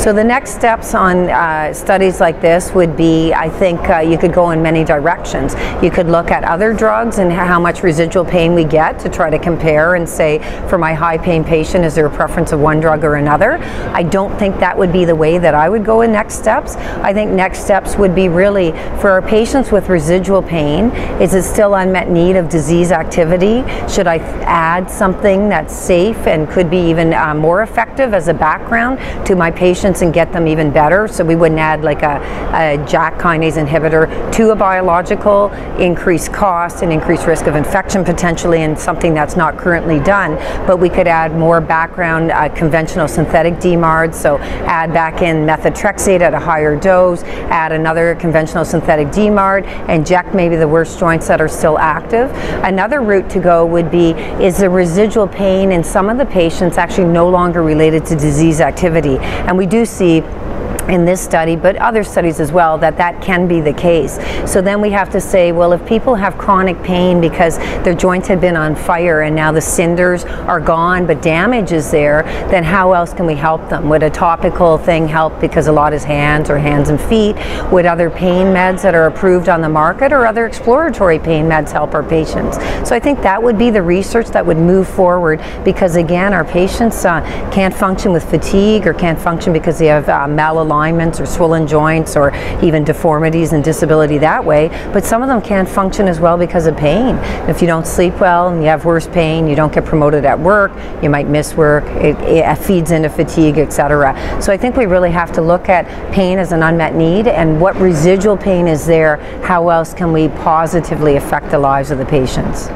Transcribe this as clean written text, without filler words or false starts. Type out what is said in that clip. So the next steps on studies like this would be, I think you could go in many directions. You could look at other drugs and how much residual pain we get to try to compare and say, for my high pain patient, is there a preference of one drug or another? I don't think that would be the way that I would go in next steps. I think next steps would be really, for our patients with residual pain, is it still unmet need of disease activity? Should I add something that's safe and could be even more effective as a background to my patients and get them even better? So we wouldn't add like a JAK kinase inhibitor to a biological, increase cost and increase risk of infection potentially, and something that's not currently done, but we could add more background conventional synthetic DMARDs, so add back in methotrexate at a higher dose, add another conventional synthetic DMARD, inject maybe the worst joints that are still active. Another route to go would be, is the residual pain in some of the patients actually no longer related to disease activity? And we do see in this study, but other studies as well, that that can be the case. So then we have to say, well, if people have chronic pain because their joints had been on fire and now the cinders are gone but damage is there, then how else can we help them? Would a topical thing help, because a lot is hands or hands and feet? Would other pain meds that are approved on the market or other exploratory pain meds help our patients? So I think that would be the research that would move forward, because again, our patients can't function with fatigue, or can't function because they have malalignment or swollen joints, or even deformities and disability that way, but some of them can't function as well because of pain. If you don't sleep well and you have worse pain, you don't get promoted at work, you might miss work, it feeds into fatigue, etc. So I think we really have to look at pain as an unmet need, and what residual pain is there, how else can we positively affect the lives of the patients.